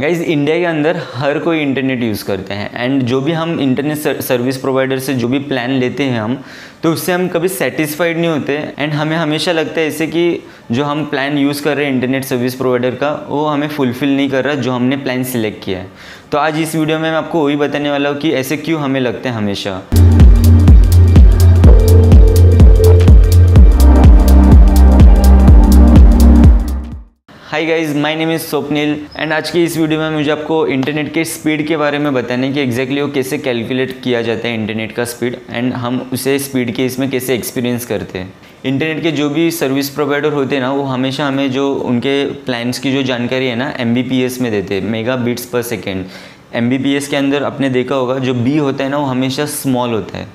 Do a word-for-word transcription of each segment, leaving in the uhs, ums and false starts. Guys India के अंदर हर कोई इंटरनेट यूज़ करते हैं एंड जो भी हम इंटरनेट सर्विस प्रोवाइडर से जो भी प्लान लेते हैं हम, तो उससे हम कभी सेटिस्फाइड नहीं होते एंड हमें हमेशा लगता है ऐसे कि जो हम प्लान यूज़ कर रहे हैं इंटरनेट सर्विस प्रोवाइडर का वो हमें फुलफ़िल नहीं कर रहा जो हमने प्लान सिलेक्ट किया है। तो आज इस वीडियो में मैं आपको वही बताने वाला हूँ कि ऐसे क्यों हमें लगते हैं हमेशा। Hi guys, my name is Swapnil and आज की इस वीडियो में मुझे आपको इंटरनेट के स्पीड के बारे में बताने कि एग्जैक्टली वो कैसे कैलकुलेट किया जाता है इंटरनेट का स्पीड एंड हम उसे स्पीड के इसमें कैसे एक्सपीरियंस करते हैं। इंटरनेट के जो भी सर्विस प्रोवाइडर होते हैं ना वो हमेशा हमें जो उनके प्लान्स की जो जानकारी है ना एम बी पी एस में देते हैं, mega bits per second. M B P S के अंदर आपने देखा होगा जो बी होता है ना वो हमेशा स्मॉल होता है,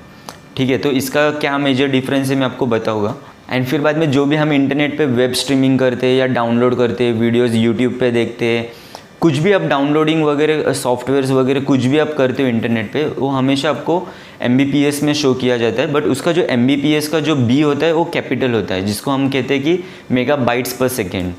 ठीक है। तो इसका क्या मेजर डिफरेंस है मैं आपको बताऊँगा। एंड फिर बाद में जो भी हम इंटरनेट पे वेब स्ट्रीमिंग करते हैं या डाउनलोड करते हैं, वीडियोस यूट्यूब पे देखते हैं, कुछ भी आप डाउनलोडिंग वगैरह सॉफ्टवेयर्स वगैरह कुछ भी आप करते हो इंटरनेट पे वो हमेशा आपको एम बी पी एस में शो किया जाता है। बट उसका जो एम बी पी एस का जो बी होता है वो कैपिटल होता है जिसको हम कहते हैं कि मेगा बाइट्स पर सेकेंड।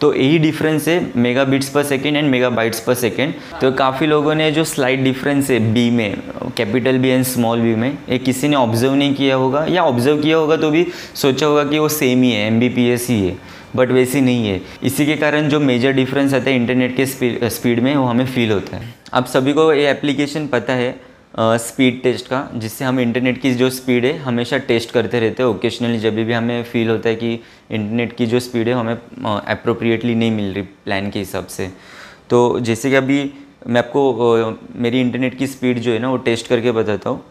तो यही डिफरेंस है mega bits per second and mega bytes per second. तो काफ़ी लोगों ने जो स्लाइड डिफरेंस है बी में, capital B and small B में, ये किसी ने ऑब्जर्व नहीं किया होगा या ऑब्जर्व किया होगा तो भी सोचा होगा कि वो सेम ही है, एम बी पी एस ही है, बट वैसी नहीं है। इसी के कारण जो मेजर डिफरेंस आता है इंटरनेट के स्पीड में वो हमें फील होता है। आप सभी को ये एप्लीकेशन पता है स्पीड टेस्ट का, जिससे हम इंटरनेट की जो स्पीड है हमेशा टेस्ट करते रहते हैं ओकेशनली जब भी हमें फ़ील होता है कि इंटरनेट की जो स्पीड है हमें अप्रोप्रिएटली uh, नहीं मिल रही प्लान के हिसाब से। तो जैसे कि अभी मैं आपको uh, मेरी इंटरनेट की स्पीड जो है ना वो टेस्ट करके बताता हूँ।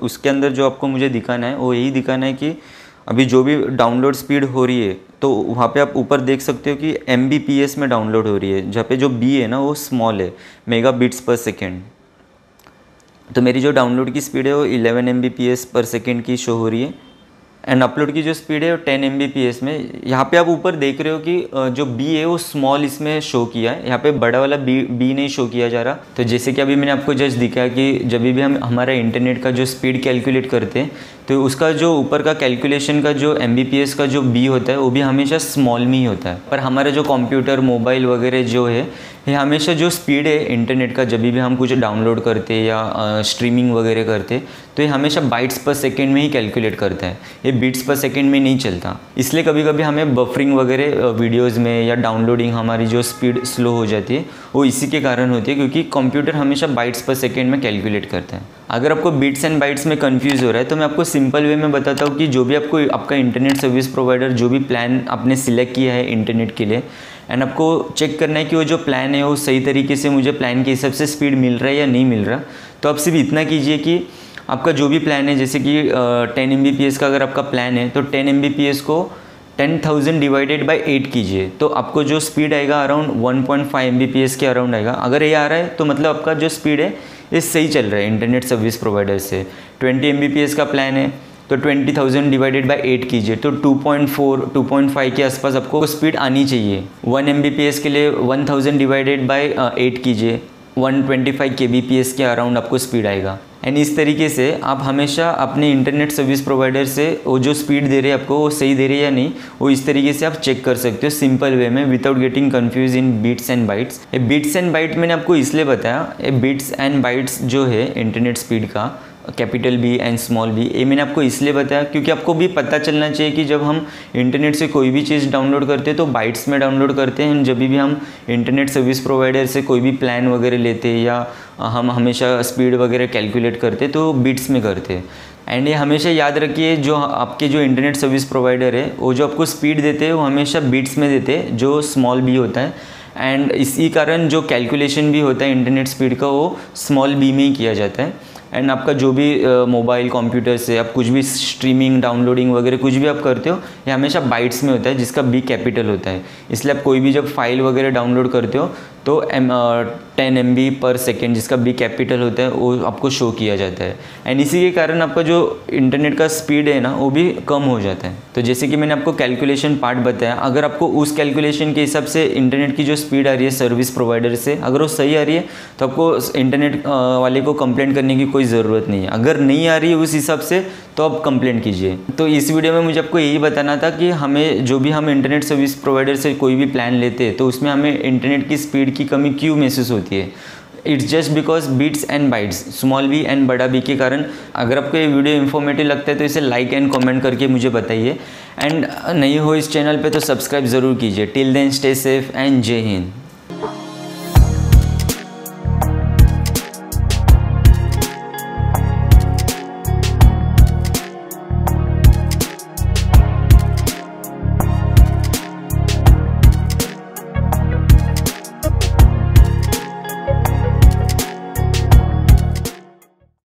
उसके अंदर जो आपको मुझे दिखाना है वो यही दिखाना है कि अभी जो भी डाउनलोड स्पीड हो रही है तो वहाँ पे आप ऊपर देख सकते हो कि एम बी पी एस में डाउनलोड हो रही है, जहाँ पे जो बी है ना वो स्मॉल है, मेगा बिट्स पर सेकेंड। तो मेरी जो डाउनलोड की स्पीड है वो eleven M B P S per second की शो हो रही है एंड अपलोड की जो स्पीड है वो ten M B P S में। यहाँ पे आप ऊपर देख रहे हो कि जो बी है वो स्मॉल इसमें शो किया है, यहाँ पे बड़ा वाला बी बी नहीं शो किया जा रहा। तो जैसे कि अभी मैंने आपको जस्ट दिखाया कि जब भी हम हमारा इंटरनेट का जो स्पीड कैलकुलेट करते हैं तो उसका जो ऊपर का कैलकुलेशन का जो एम बी पी एस का जो बी होता है वो भी हमेशा स्मॉल में ही होता है। पर हमारा जो कंप्यूटर मोबाइल वगैरह जो है ये हमेशा जो स्पीड है इंटरनेट का जब भी हम कुछ डाउनलोड करते हैं या स्ट्रीमिंग वगैरह करते तो ये हमेशा बाइट्स पर सेकेंड में ही कैलकुलेट करता है, ये बीट्स पर सेकेंड में नहीं चलता। इसलिए कभी कभी हमें बफरिंग वगैरह वीडियोज़ में या डाउनलोडिंग हमारी जो स्पीड स्लो हो जाती है वो इसी के कारण होती है, क्योंकि कंप्यूटर हमेशा बाइट्स पर सेकेंड में कैलकुलेट करता है। अगर आपको बीट्स एंड बाइट्स में कन्फ्यूज़ हो रहा है तो मैं आपको सिंपल वे में बताता हूँ कि जो भी आपको आपका इंटरनेट सर्विस प्रोवाइडर जो भी प्लान आपने सिलेक्ट किया है इंटरनेट के लिए एंड आपको चेक करना है कि वो जो प्लान है वो सही तरीके से मुझे प्लान के हिसाब से स्पीड मिल रहा है या नहीं मिल रहा, तो आप सिर्फ इतना कीजिए कि आपका जो भी प्लान है जैसे कि ten M B P S का अगर आपका प्लान है तो ten M B P S को ten thousand divided by eight कीजिए तो आपको जो स्पीड आएगा around one point five M B P S के अराउंड आएगा। अगर ये आ रहा है तो मतलब आपका जो स्पीड है ये सही चल रहा है इंटरनेट सर्विस प्रोवाइडर से। Twenty M B P S का प्लान है तो twenty thousand divided by eight कीजिए तो two point four two point five के आसपास आपको स्पीड आनी चाहिए। One M B P S के लिए one thousand divided by eight कीजिए, one twenty five K B P S के अराउंड आपको स्पीड आएगा। एंड इस तरीके से आप हमेशा अपने इंटरनेट सर्विस प्रोवाइडर से वो जो स्पीड दे रहे हैं आपको वो सही दे रही है या नहीं वो इस तरीके से आप चेक कर सकते हो सिंपल वे में without getting confuse in bits and bytes. ये बीट्स एंड बाइट मैंने आपको इसलिए बताया, ये बीट्स एंड बाइट्स जो है इंटरनेट स्पीड का capital B and small B, ये मैंने आपको इसलिए बताया क्योंकि आपको भी पता चलना चाहिए कि जब हम इंटरनेट से कोई भी चीज़ डाउनलोड करते हैं तो बाइट्स में डाउनलोड करते हैं। जब भी हम इंटरनेट सर्विस प्रोवाइडर से कोई भी प्लान वगैरह लेते हैं या हम हमेशा स्पीड वगैरह कैलकुलेट करते तो बिट्स में करते हैं। एंड ये हमेशा याद रखिए जो आपके जो इंटरनेट सर्विस प्रोवाइडर है वो जो आपको स्पीड देते हैं वो हमेशा बिट्स में देते हैं जो स्मॉल बी होता है एंड इसी कारण जो कैलकुलेशन भी होता है इंटरनेट स्पीड का वो स्मॉल बी में ही किया जाता है। एंड आपका जो भी मोबाइल कंप्यूटर से आप कुछ भी स्ट्रीमिंग डाउनलोडिंग वगैरह कुछ भी आप करते हो ये हमेशा बाइट्स में होता है जिसका बी कैपिटल होता है। इसलिए आप कोई भी जब फाइल वगैरह डाउनलोड करते हो तो M ten M B per second जिसका बी कैपिटल होता है वो आपको शो किया जाता है एंड इसी के कारण आपका जो इंटरनेट का स्पीड है ना वो भी कम हो जाता है। तो जैसे कि मैंने आपको कैलकुलेशन पार्ट बताया, अगर आपको उस कैलकुलेशन के हिसाब से इंटरनेट की जो स्पीड आ रही है सर्विस प्रोवाइडर से अगर वो सही आ रही है तो आपको इंटरनेट वाले को कंप्लेंट करने की कोई ज़रूरत नहीं है। अगर नहीं आ रही है उस हिसाब से तो आप कंप्लेंट कीजिए। तो इस वीडियो में मुझे आपको यही बताना था कि हमें जो भी हम इंटरनेट सर्विस प्रोवाइडर से कोई भी प्लान लेते हैं तो उसमें हमें इंटरनेट की स्पीड की कमी क्यों महसूस होती है। It's just because bits and bytes, small B and बड़ा बी के कारण। अगर आपको ये वीडियो इन्फॉर्मेटिव लगता है तो इसे लाइक एंड कमेंट करके मुझे बताइए, एंड नहीं हो इस चैनल पे तो सब्सक्राइब ज़रूर कीजिए। Till then stay safe and जय हिंद।